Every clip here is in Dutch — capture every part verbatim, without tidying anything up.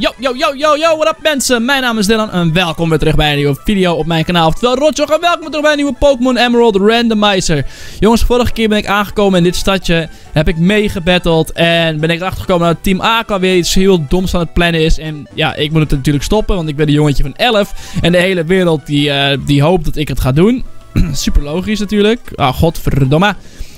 Yo, yo, yo, yo, yo, what up mensen, mijn naam is Dylan en welkom weer terug bij een nieuwe video op mijn kanaal. Oftewel Rotjoch en welkom terug bij een nieuwe Pokémon Emerald Randomizer. Jongens, vorige keer ben ik aangekomen in dit stadje, heb ik meegebatteld en ben ik erachter gekomen dat Team Aqua weer iets heel doms aan het plannen is. En ja, ik moet het natuurlijk stoppen, want ik ben een jongetje van elf en de hele wereld die, uh, die hoopt dat ik het ga doen. Super logisch natuurlijk, ah, godverdomme.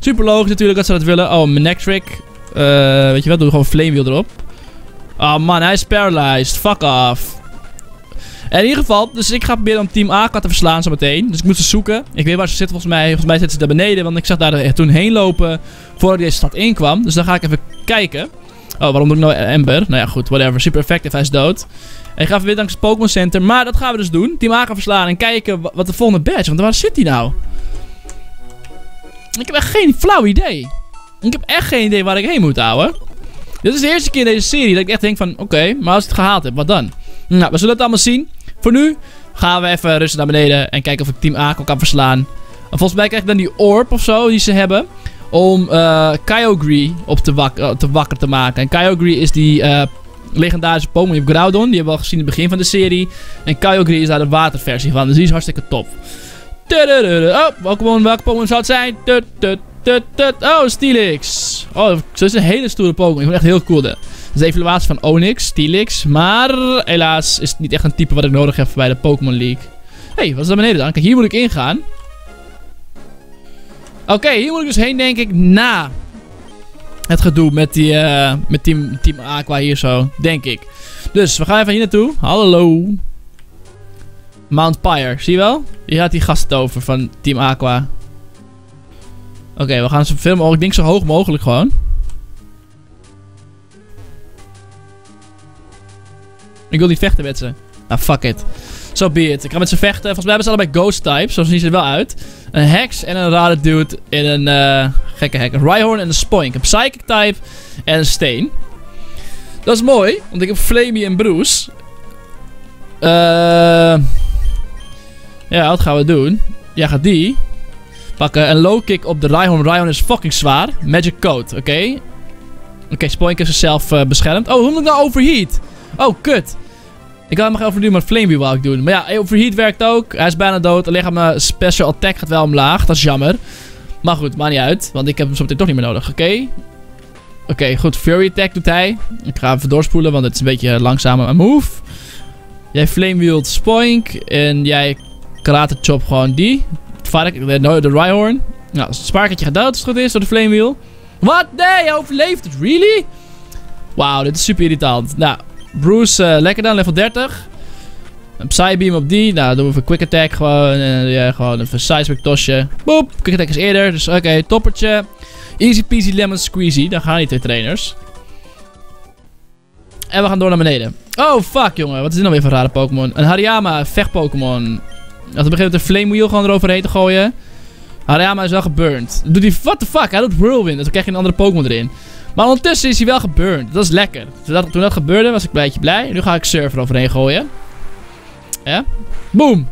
Super logisch natuurlijk dat ze dat willen. Oh, mijn necktrick, uh, weet je wat, doe gewoon Flame Wheel erop. Oh man, hij is paralyzed. Fuck off. En in ieder geval, dus ik ga proberen om Team Aqua te verslaan zo meteen. Dus ik moet ze zoeken. Ik weet waar ze zitten volgens mij. Volgens mij zitten ze daar beneden, want ik zag daar toen heen lopen voordat ik deze stad inkwam. Dus dan ga ik even kijken. Oh, waarom doe ik nou Ember? Nou ja, goed, whatever. Super effectief, hij is dood. En ik ga even weer langs het Pokémon Center. Maar dat gaan we dus doen. Team Aqua verslaan en kijken wat de volgende badge. Want waar zit hij nou? Ik heb echt geen flauw idee. Ik heb echt geen idee waar ik heen moet, ouwe. Dit is de eerste keer in deze serie dat ik echt denk van, oké, okay, maar als ik het gehaald heb, wat dan? Nou, we zullen het allemaal zien. Voor nu gaan we even rustig naar beneden en kijken of ik Team Aqua kan verslaan. Volgens mij krijg ik dan die orb of zo die ze hebben om uh, Kyogre op te, wak uh, te wakker te maken. En Kyogre is die uh, legendarische Pokémon op Groudon, die hebben we al gezien in het begin van de serie. En Kyogre is daar de waterversie van, dus die is hartstikke top. Oh, welke Pokémon zou het zijn? Tut, tut. Oh, Steelix. Oh, zo is een hele stoere Pokémon. Ik vond het echt heel cool. Hè. Dat is de evaluatie van Onix, Steelix. Maar helaas is het niet echt een type wat ik nodig heb bij de Pokémon League. Hé, hey, wat is daar beneden dan? Kijk, hier moet ik ingaan. Oké, okay, hier moet ik dus heen, denk ik, na het gedoe met, die, uh, met team, team Aqua hier zo. Denk ik. Dus, we gaan even hier naartoe. Hallo. Mount Pyre, zie je wel? Hier gaat die gast over van Team Aqua. Oké, okay, we gaan zoveel mogelijk, ik denk zo hoog mogelijk gewoon. Ik wil niet vechten met ze. Ah, fuck it. Zo be it. Ik ga met ze vechten. Volgens mij hebben ze allebei ghost types, zo zien ze er wel uit. Een heks en een rare dude in een uh, gekke hek. Een Rhyhorn en een Spoink. Een psychic type en een steen. Dat is mooi, want ik heb Flamey en Bruce. Uh, ja, wat gaan we doen? Jij gaat die pakken. Een low kick op de Rhyhorn. Rhyhorn is fucking zwaar. Magic Coat, oké. Okay. Oké, okay, Spoink is zichzelf uh, beschermd. Oh, hoe moet ik nou overheat? Oh, kut. Ik had hem nog overduwen, maar Flame wou ik doen. Maar ja, overheat werkt ook. Hij is bijna dood. Alleen gaat mijn special attack gaat wel omlaag. Dat is jammer. Maar goed, maakt niet uit. Want ik heb hem zometeen toch niet meer nodig, oké. Okay. Oké, okay, goed. Fury attack doet hij. Ik ga even doorspoelen, want het is een beetje langzamer move. Jij Flame wield Spoink. En jij karate chop gewoon die. De, de, de Rhyhorn. Nou, het spaarketje gaat dood als het goed is door de Flame Wheel. Wat? Nee, hij overleeft het. Really? Wauw, dit is super irritant. Nou, Bruce, uh, lekker dan, level dertig. Een Psybeam op die. Nou, dan doen we even Quick Attack. Gewoon, uh, ja, gewoon even Seismic tosje. Boep, Quick Attack is eerder. Dus oké, okay, toppertje. Easy peasy lemon squeezy. Dan gaan die twee trainers. En we gaan door naar beneden. Oh, fuck jongen. Wat is dit nou weer voor een rare Pokémon? Een Hariyama, vecht-Pokémon. Als we beginnen met de Flame Wheel gewoon eroverheen te gooien. Hariyama is wel geburnt. Doet hij, what the fuck? Hij doet Whirlwind. Dan krijg je een andere Pokémon erin. Maar ondertussen is hij wel geburnt. Dat is lekker. Toen dat, toen dat gebeurde was ik een beetje blij. Nu ga ik Surf eroverheen gooien. Ja. Boom.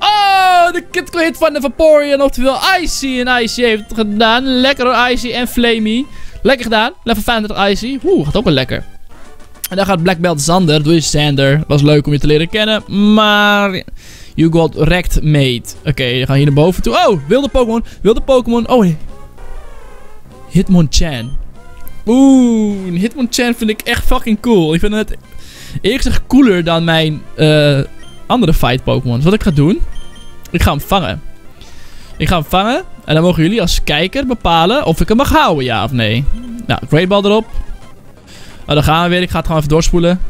Oh, de critical hit van de Vaporeon. Oftewel Icy. En Icy heeft het gedaan. Lekker door Icy en Flamey. Lekker gedaan. Level vijfendertig Icy. Oeh, gaat ook wel lekker. En dan gaat Black Belt Zander. Doe je Zander. Was leuk om je te leren kennen. Maar you got wrecked, mate. Oké, okay, we gaan hier naar boven toe. Oh, wilde Pokémon. Wilde Pokémon. Oh, nee. Hitmonchan. Oeh, Hitmonchan vind ik echt fucking cool. Ik vind het eerlijk gezegd cooler dan mijn uh, andere fight Pokémon. Dus wat ik ga doen. Ik ga hem vangen. Ik ga hem vangen. En dan mogen jullie als kijker bepalen of ik hem mag houden, ja of nee. Nou, Great Ball erop. Oh, daar gaan we weer. Ik ga het gewoon even doorspoelen.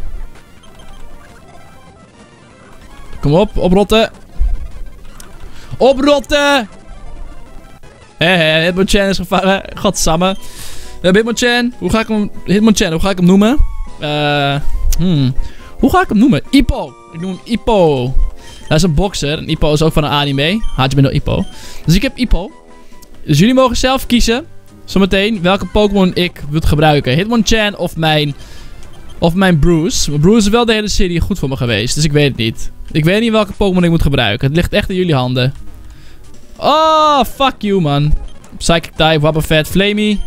Kom op, oprotten. Oprotten! Hé, hé, Hitmonchan is gevangen. Godsamme. We hebben Hitmonchan. Hoe ga ik hem... Hitmonchan, hoe ga ik hem noemen? Uh, hmm. Hoe ga ik hem noemen? Ippo. Ik noem hem Ippo. Hij is een bokser. En Ippo is ook van een anime. Haatje binnen Ippo. Dus ik heb Ippo. Dus jullie mogen zelf kiezen. Zometeen welke Pokémon ik wil gebruiken. Hitmonchan of mijn... Of mijn Bruce. Maar Bruce is wel de hele serie goed voor me geweest. Dus ik weet het niet. Ik weet niet welke Pokémon ik moet gebruiken. Het ligt echt in jullie handen. Oh, fuck you man. Psychic type, Wobbuffet, Flamey.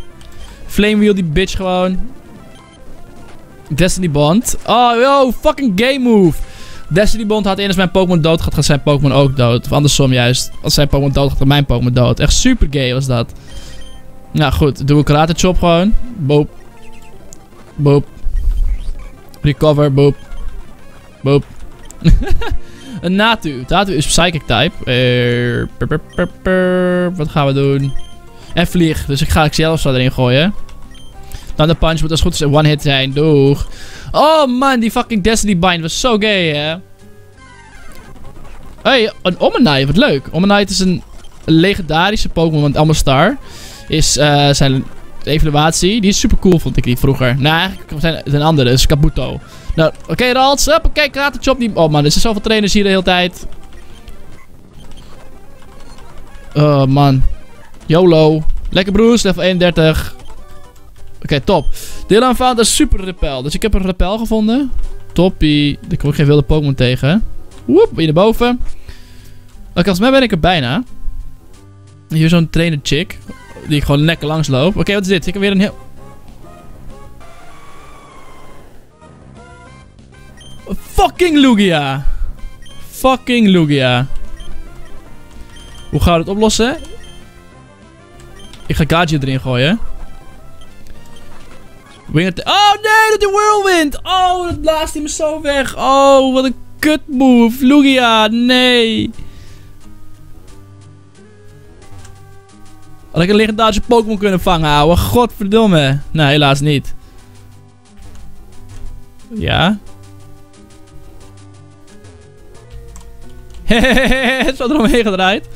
Flame wheel die bitch gewoon. Destiny Bond. Oh, yo, fucking game move. Destiny Bond had in als mijn Pokémon dood gaat, gaat zijn Pokémon ook dood. Of andersom juist. Als zijn Pokémon dood gaat, gaat mijn Pokémon dood. Echt super gay was dat. Nou goed, doe een karate chop gewoon. Boop. Boop. Recover, boop. Boop. Een Natu. Natu is Psychic type. Uh, per, per, per, per. Wat gaan we doen? En vlieg. Dus ik ga ik zelf zo erin gooien. Dan de punch moet als goed is een one hit zijn. Doeg. Oh man, die fucking Destiny Bind was zo gay, hè. Hey, een Omenite. Wat leuk. Omenite is een legendarische Pokémon. Want allemaal Star is uh, zijn evaluatie. Die is super cool, vond ik die vroeger. Nou, eigenlijk zijn een andere. Dus Kabuto. Nou, oké, okay, Ralts. Hoppakee, karate chop. Die... Oh man, er zijn zoveel trainers hier de hele tijd. Oh man. YOLO. Lekker broers, level eenendertig. Oké, okay, top. Dylan found een super repel. Dus ik heb een repel gevonden. Toppie. Daar kom ik geen wilde Pokémon tegen. Woep, hier naar boven. Oké, okay, als mij ben ik er bijna. Hier zo'n trainer chick. Die ik gewoon lekker langs loop. Oké, okay, wat is dit? Ik heb weer een heel... Fucking Lugia. Fucking Lugia. Hoe gaan we dat oplossen? Ik ga Gadget erin gooien. Wingert. Oh nee, dat is Whirlwind. Oh, dat blaast hij me zo weg. Oh, wat een kut move. Lugia, nee. Had ik een legendarische Pokémon kunnen vangen, ouwe. Godverdomme. Nou, helaas niet. Ja. Hehehe, het zat eromheen gedraaid.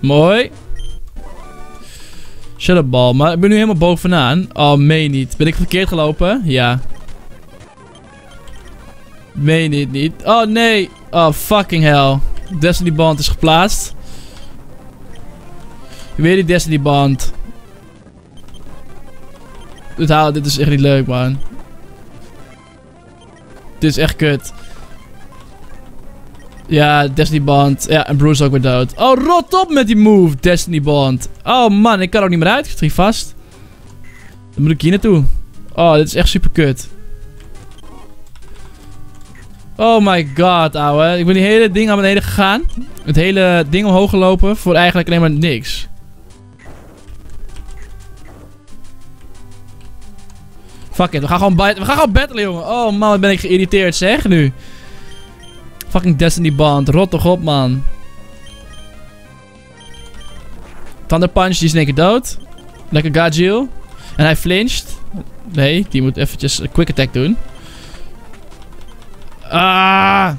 Mooi. Shut up, bal. Maar ik ben nu helemaal bovenaan. Oh, meen niet. Ben ik verkeerd gelopen? Ja. Meen niet, niet. Oh, nee. Oh, fucking hell. Destiny Bond is geplaatst. Weer die Destiny Bond. Dit is echt niet leuk, man. Dit is echt kut. Ja, Destiny Bond. Ja, en Bruce ook weer dood. Oh, rot op met die move, Destiny Bond. Oh man, ik kan er ook niet meer uit. Ik schiet vast. Dan moet ik hier naartoe. Oh, dit is echt super kut. Oh my god, ouwe. Ik ben die hele ding aan beneden gegaan. Het hele ding omhoog gelopen voor eigenlijk alleen maar niks. Fuck it, we gaan gewoon, we gaan gewoon battelen, jongen. Oh man, wat ben ik geïrriteerd, zeg, nu. Fucking Destiny Bond, rot toch op, man. Thunder Punch, die is in één keer dood. Lekker Gargiel. En hij flincht. Nee, die moet eventjes een quick attack doen. Ah.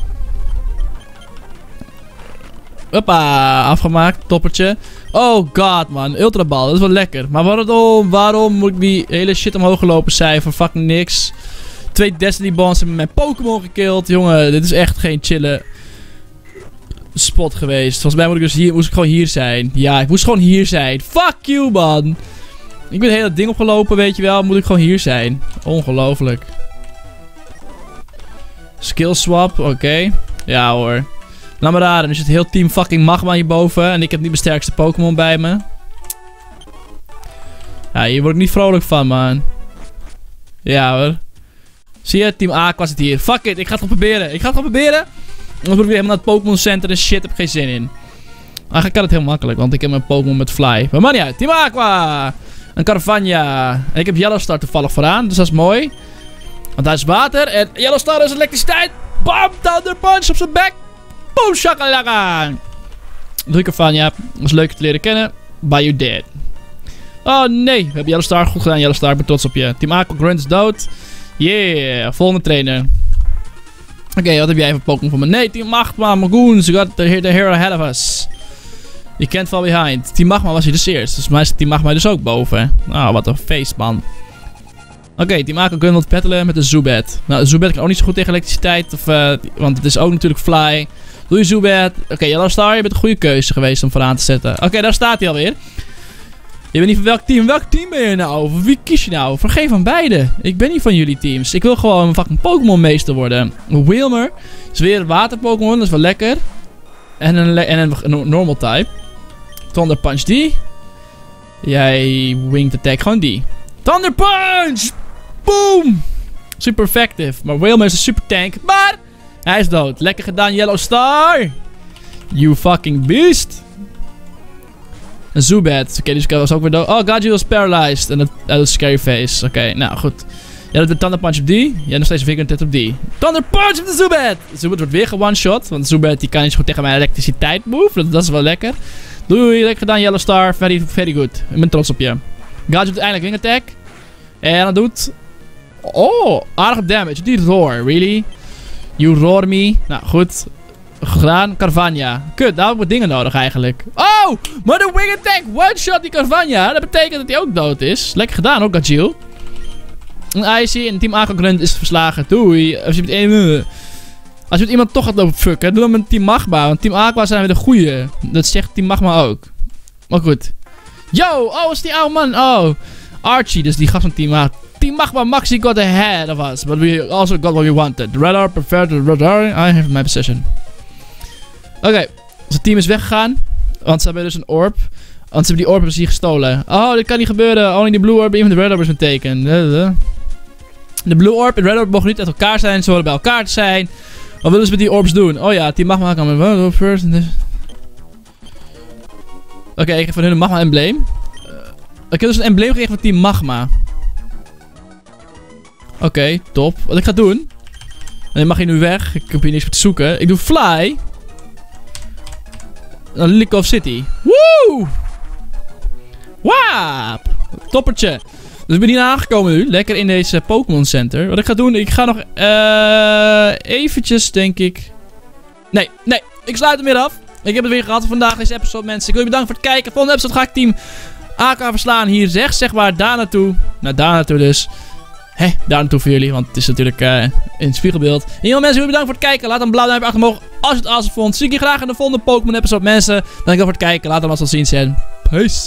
Hoppa, afgemaakt, toppertje. Oh god, man, Ultra Ball, dat is wel lekker. Maar waarom, waarom moet ik die hele shit omhoog gelopen zijn voor fucking niks? Twee Destiny Bonds hebben mijn Pokémon gekild. Jongen, dit is echt geen chille spot geweest. Volgens mij moet ik dus hier, moest ik gewoon hier zijn. Ja, ik moest gewoon hier zijn. Fuck you, man. Ik ben het hele ding opgelopen, weet je wel. Moet ik gewoon hier zijn. Ongelooflijk. Skill swap, oké. Okay. Ja hoor. Laat maar raden, nu zit heel Team fucking Magma hierboven. En ik heb niet mijn sterkste Pokémon bij me. Ja, hier word ik niet vrolijk van, man. Ja hoor. Zie je, Team Aqua zit hier. Fuck it, ik ga het gewoon proberen. Ik ga het gewoon proberen. Dan moet ik weer helemaal naar het Pokémon Center en shit, heb ik geen zin in. Eigenlijk kan het heel makkelijk, want ik heb mijn Pokémon met Fly. Maar man, ja, Team Aqua. Een Carvanha. En ik heb Yellowstar toevallig vooraan, dus dat is mooi. Want daar is water en Yellowstar is elektriciteit. Bam, Thunder Punch op zijn bek. Boom, shakalaka. Doe ik Carvanha. Dat is leuk te leren kennen. By you dead. Oh nee, we hebben Yellowstar goed gedaan. Yellowstar, ik ben trots op je. Team Aqua, Grunt is dood. Yeah, volgende trainer. Oké, okay, wat heb jij voor Pokémon voor me? Nee, Team Magma, Magoons, you got the, the hero ahead of us. You can't fall behind. Team Magma was hier dus eerst, dus mij is Team Magma dus ook boven. Ah, wat een feest, man. Oké, okay, Team Aqua kunnen wat battelen met de Zubat. Nou, Zubat kan ook niet zo goed tegen elektriciteit, of, uh, want het is ook natuurlijk Fly. Doe je Zubat. Oké, okay, Yellowstar, je bent een goede keuze geweest om vooraan te zetten. Oké, okay, daar staat hij alweer. Je bent niet van welk team? Welk team ben je nou? Voor wie kies je nou? Voor geen van beide. Ik ben niet van jullie teams. Ik wil gewoon een fucking Pokémon meester worden. Wailman is weer een water Pokémon. Dat is wel lekker. En een, le en een normal type. Thunder Punch die. Jij winged attack gewoon die. Thunder Punch! Boom! super effective. Maar Wailman is een super tank. Maar hij is dood. Lekker gedaan, Yellow Star. You fucking beast. Een Zubat. Oké, okay, dus ik was ook weer dood. Oh, Gaju was paralyzed. En dat doet scary face. Oké, okay, nou goed. Jij doet weer Thunder Punch op die. Jij nog steeds Vigor Tet op die. Thunder Punch op de Zubat! Zubat wordt weer ge-one-shot. Want Zubat die kan niet goed tegen mijn elektriciteit move. Dat, dat is wel lekker. Doei, lekker gedaan Yellow Star. Very, very good. Ik ben trots op je. Gaju doet eindelijk Wing Attack. En dat doet... Oh, aardig damage. Die roar, really? You roar me. Nou, goed. Gedaan, Carvanha. Kut, daar heb ik wat dingen nodig eigenlijk. Oh, maar de Wing Attack one-shot die Carvanha. Dat betekent dat hij ook dood is. Lekker gedaan ook, Gaju. Een Icy en Team Aqua Grunt is verslagen. Doei. Als je met, een... Als je met iemand toch gaat lopen fucken, doe dan met Team Magma. Want Team Aqua zijn weer de goeie. Dat zegt Team Magma ook. Maar goed. Yo, oh, is die oude man. Oh, Archie, dus die gast van Team Magma. Team Magma Maxi got ahead of us. But we also got what we wanted. Radar, preferred the radar. I have my possession. Oké, okay. Zijn team is weggegaan. Want ze hebben dus een orb. Want ze hebben die orb precies gestolen. Oh, dit kan niet gebeuren. Alleen die blue orb en de red orb is meteen. De blue orb en red orb mogen niet uit elkaar zijn. Ze horen bij elkaar te zijn. Wat willen ze met die orbs doen? Oh ja, Team Magma kan met first. Oké, okay, ik heb van hun een Magma embleem. Uh, ik heb dus een embleem gekregen van Team Magma. Oké, okay, top. Wat ik ga doen. En mag je nu weg. Ik heb hier niks voor te zoeken. Ik doe fly. Naar Lilycove City. Woe! Waap! Toppertje. Dus ik ben hier aangekomen nu. Lekker in deze Pokémon Center. Wat ik ga doen, ik ga nog uh, eventjes, denk ik... Nee, nee. Ik sluit hem weer af. Ik heb het weer gehad vandaag, deze episode, mensen. Ik wil je bedanken voor het kijken. Volgende episode ga ik Team Aqua verslaan hier rechts, zeg maar. Daar naartoe. Nou, daar naartoe dus. Hé, hey, daar naartoe voor jullie, want het is natuurlijk uh, in het spiegelbeeld. En jongen, mensen, heel bedankt voor het kijken. Laat een blauw duimpje achter omhoog als je het awesome vond. Zie ik je graag in de volgende Pokémon episode, mensen. Dankjewel voor het kijken. Laat hem als al zien. Peace.